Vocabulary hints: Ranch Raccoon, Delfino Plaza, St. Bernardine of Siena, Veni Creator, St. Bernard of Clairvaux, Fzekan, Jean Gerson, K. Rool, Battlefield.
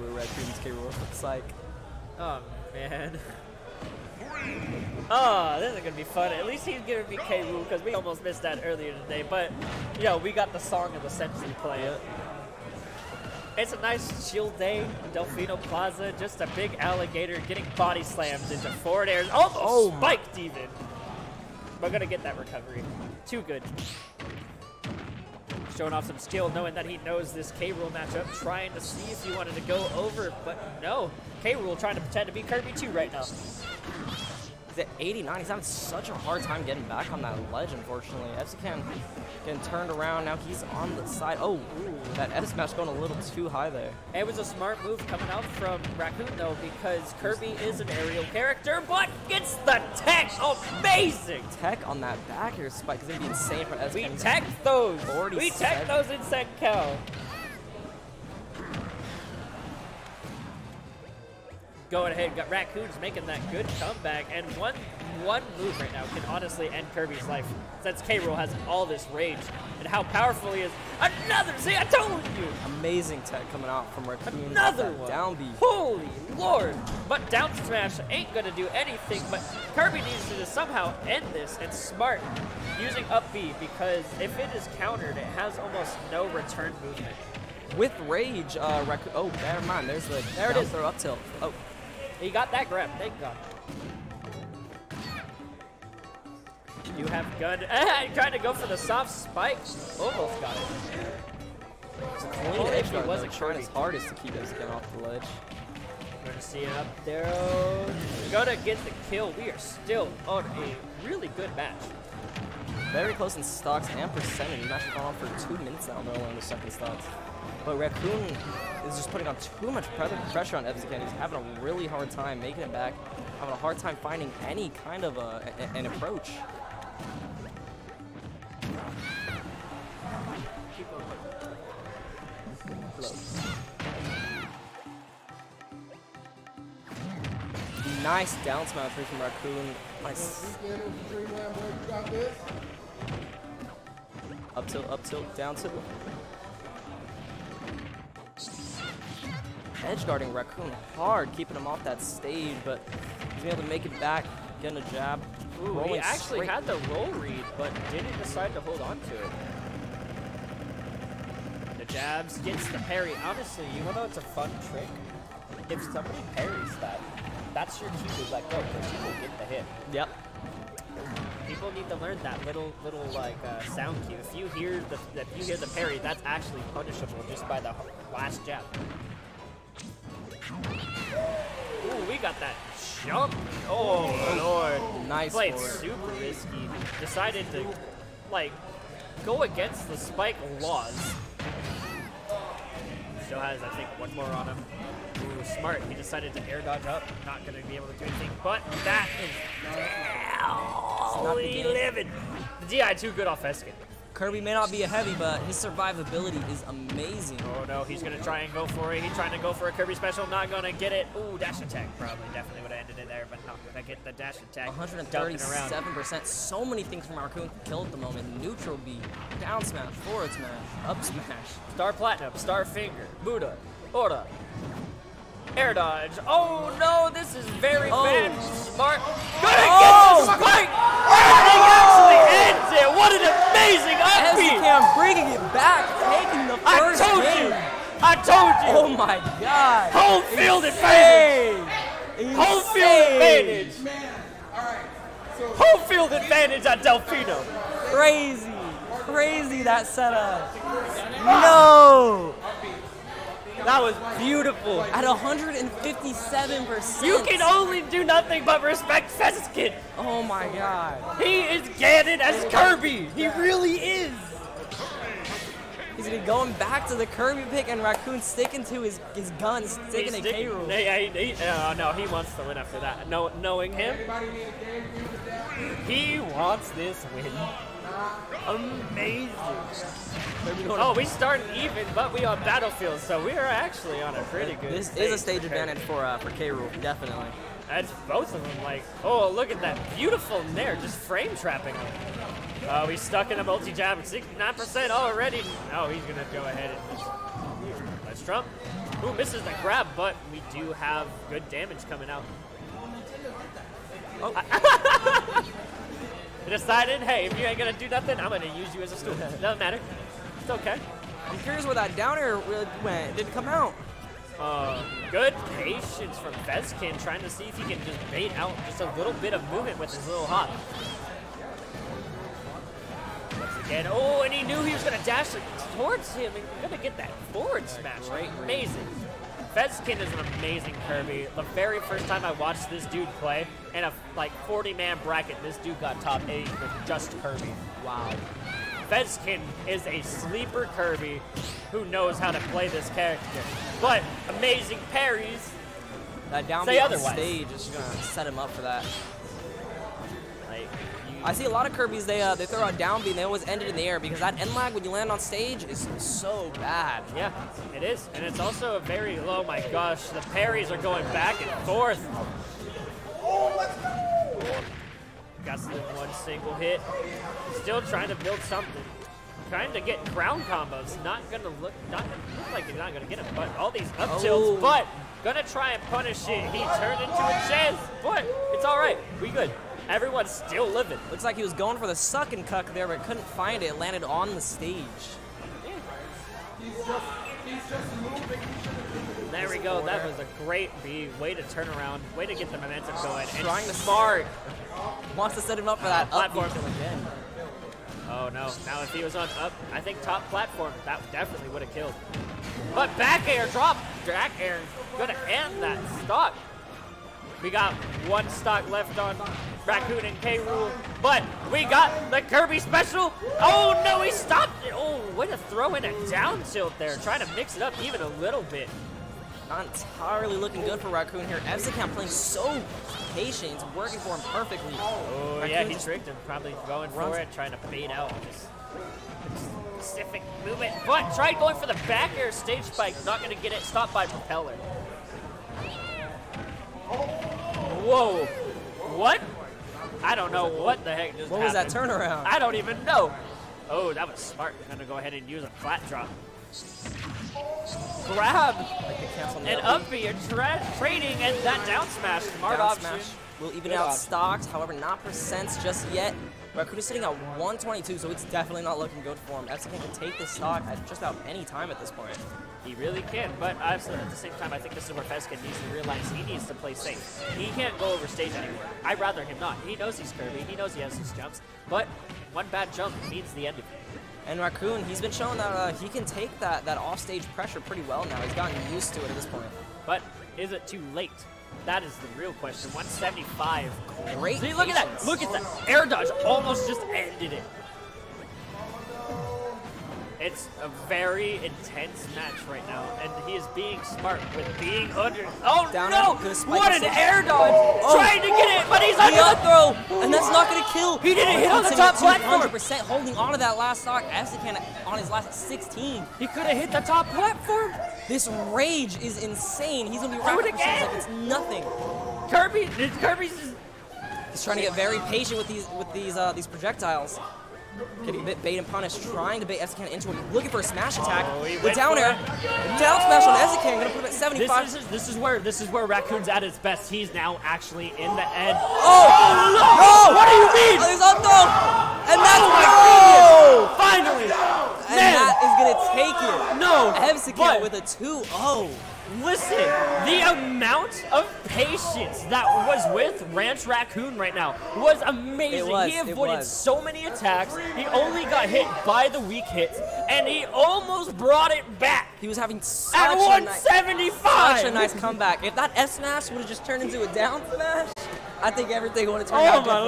Where Raccoon's capable of looks like. Oh man. Oh, this is gonna be fun. At least he's gonna be K. Rool because we almost missed that earlier today. But you know, we got the song of the century playing. It's a nice chill day in Delfino Plaza. Just a big alligator getting body slammed into forward airs. Almost spiked even. We're gonna get that recovery. Too good. Showing off some skill, knowing that he knows this K. Rool matchup, trying to see if he wanted to go over, but no. K. Rool trying to pretend to be Kirby 2 right now. He's at 89. He's having such a hard time getting back on that ledge, unfortunately. Fzekan getting turned around. Now he's on the side. Oh, that F smash going a little too high there. It was a smart move coming out from Raccoon, though, because Kirby is an aerial character, but gets the tech. Amazing! Tech on that back air spike is going to be insane for Fzekan. We tech those. We tech those in Senko. Going ahead, got Raccoon's making that good comeback, and one move right now can honestly end Kirby's life. Since K. Rool has all this rage, and how powerful he is. Another, see, I told you! Amazing tech coming out from Raccoon. Another one! Down beat. Holy lord! But down smash ain't gonna do anything, but Kirby needs to just somehow end this, and smart using up B, because if it is countered, it has almost no return movement. With rage, Raccoon, oh, never mind, there's the, there it is, throw up tilt. Oh. He got that grab, thank God. You have gun. Trying to go for the soft spike. Almost got it. It's a clean edge guard, though, trying his hardest to keep this off the ledge. We're going to see it up there. We're going to get the kill. We are still on a really good match. Very close in stocks and percentage. He's actually gone on for 2 minutes now, though, on the second stocks. But Raccoon is just putting on too much pressure on Fzekan. He's having a really hard time making it back. Having a hard time finding any kind of an approach. Close. Nice down smash from Raccoon. Nice. Up tilt, down tilt. Edge guarding Raccoon hard, keeping him off that stage, but he's able to make it back, getting a jab. Ooh, he actually had the roll read, but didn't decide to hold on to it. The jabs, gets the parry. Honestly, you know it's a fun trick? If somebody parries that, that's your cue to let go, because people get the hit. Yep. People need to learn that little like sound cue. If you hear the parry, that's actually punishable just by the last jab. Ooh, we got that jump. Oh, lord. Nice. Played super risky. Decided to, like, go against the spike laws. Still has, I think, one more on him. Ooh, smart. He decided to air dodge up. Not going to be able to do anything, but that is holy living. The DI too good off Fzekan. Kirby may not be a heavy, but his survivability is amazing. Oh no, he's gonna try and go for it. He's trying to go for a Kirby special, not gonna get it. Ooh, dash attack probably definitely would have ended it there, but not gonna get the dash attack. 137%. So many things from Raccoon kill at the moment. Neutral B, down smash, forward smash, up smash. Star platinum, star finger, Buddha, Ora. Air dodge. Oh no, this is very bad. Smart. Gonna get the spike! And he actually ends it! What an amazing upbeat! Fzekan bringing it back, taking the first game. I told you! Oh my god! Home field advantage! Home field advantage! Home field advantage at Delfino! Crazy! Crazy that setup! No! That was beautiful. At 157%. You can only do nothing but respect Fzekan. Oh my god. He is gadded as Kirby. He really is. He's gonna be going back to the Kirby pick and Raccoon sticking to his guns, sticking to K. Rool. Oh no, he wants to win after that. No, knowing him, he wants this win. Amazing. Oh, we start even, but we on Battlefield, so we are actually on a pretty good. This is a stage advantage for K. Rool, definitely. That's both of them. Like, oh, look at that beautiful nair, just frame trapping him. We stuck in a multi jab, 69% already. Oh, he's gonna go ahead and let's trump. Ooh, misses the grab, but we do have good damage coming out. Oh. They decided, hey, if you ain't gonna do nothing, I'm gonna use you as a stool. Doesn't matter. It's okay. I'm curious where that down air really went. It didn't come out. Good patience from Fzekan, trying to see if he can just bait out just a little bit of movement with his little hop. Once again, oh, and he knew he was gonna dash towards him and gonna get that forward smash, right? Amazing. Fzekan is an amazing Kirby. The very first time I watched this dude play in a like 40-man bracket, this dude got top 8 with just Kirby. Wow. Fzekan is a sleeper Kirby who knows how to play this character. But amazing parries. That down beat on stage is gonna set him up for that. Like, I see a lot of Kirbys, they throw out down beat and they always end it in the air because that end lag when you land on stage is so bad. Yeah, it is. And it's also a very low, my gosh, the parries are going back and forth. Oh, let's go! Got one single hit. Still trying to build something. Trying to get ground combos. Not gonna look like he's not gonna get him, but all these up tilts, oh. But gonna try and punish it. He turned into a chance, but it's all right. We good. Everyone's still living. Looks like he was going for the suck and cuck there, but couldn't find it. Landed on the stage. Yeah. He's just moving. There we go. That was a great B. Way to turn around. Way to get the momentum going. And trying to smart. Wants to set him up for that platform again. Oh no, now if he was on up, I think top platform, that definitely would have killed. But back air drop, back air, gonna end that stock. We got one stock left on Raccoon and K-Rool, but we got the Kirby special. Oh no, he stopped it. Oh, way to throw in a down tilt there, trying to mix it up even a little bit. Not entirely looking good for Raccoon here. Fzekan playing so patient, it's working for him perfectly. Oh, Raccoon, yeah, he tricked him, probably going for it, trying to bait out this specific movement. But tried going for the back air stage spike, not going to get it stopped by Propeller. Whoa, what? I don't know what the heck just happened. What was that turnaround? I don't even know. Oh, that was smart. I'm going to go ahead and use a flat drop. Grab and up be trading and that down smash. Smart down option. Smash will even out stocks, however, not percents just yet. Raccoon is sitting at 122, so it's definitely not looking good for him. Fzekan can take this stock at just about any time at this point. He really can, but also at the same time, I think this is where Fzekan needs to realize he needs to play safe. He can't go over stage anywhere. I'd rather him not. He knows he's Kirby. He knows he has his jumps, but one bad jump means the end of it. And Raccoon, he's been showing that he can take that offstage pressure pretty well now. He's gotten used to it at this point. But is it too late? That is the real question. 175. Great. See, look at that. Look at that. Air dodge almost just ended it. It's a very intense match right now, and he is being smart with being under. Oh down no! What an air dodge! Oh. Trying to get it, but he's under the throw, and that's not going to kill. He didn't hit on the top platform. 100% holding onto that last stock. Fzekan on his last 16. He could have hit the top platform. This rage is insane. He's going to be right up. It's nothing. Kirby's. He's trying to get very patient with these projectiles. Getting a bit bait and punish, trying to bait Fzekan into it, looking for a smash attack. Oh, the down air, down smash on Fzekan, gonna put him at 75. This is where Raccoon's at its best. He's now actually in the end. Oh no! Oh, what do you mean? He's on throw, and that's oh, finally, and man. That is gonna take it. No, Fzekan with a 2-0. Listen, the amount of patience that was with Ranch Raccoon right now was amazing. He avoided so many attacks. He only got hit by the weak hits, and he almost brought it back. He was having such at 175. Such a nice comeback. If that S smash would have just turned into a down smash, I think everything would have turned out different.